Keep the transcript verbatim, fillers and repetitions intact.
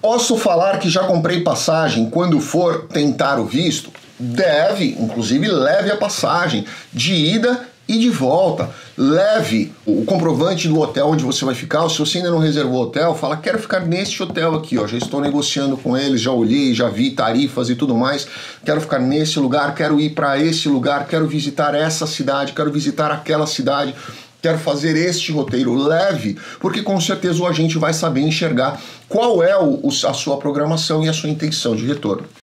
Posso falar que já comprei passagem quando for tentar o visto? Deve, inclusive leve a passagem de ida e de volta. Leve o comprovante do hotel onde você vai ficar. Se você ainda não reservou o hotel, fala, quero ficar neste hotel aqui, ó. Já estou negociando com eles, já olhei, já vi tarifas e tudo mais. Quero ficar nesse lugar, quero ir para esse lugar, quero visitar essa cidade, quero visitar aquela cidade. Quero fazer este roteiro leve, porque com certeza o agente vai saber enxergar qual é o, a sua programação e a sua intenção de retorno.